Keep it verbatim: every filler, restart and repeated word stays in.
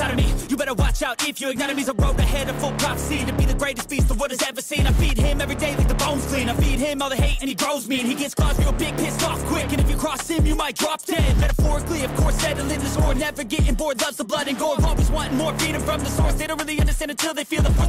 inside of me. You better watch out if you ignite him. He's a road ahead of full prophecy to be the greatest beast the world has ever seen. I feed him every day like the bones clean. I feed him all the hate and he grows me. And he gets claws real big, pissed off quick. And if you cross him, you might drop dead. Metaphorically, of course, settling the score. Never getting bored, loves the blood and gore. Always wanting more, freedom from the source. They don't really understand until they feel the force.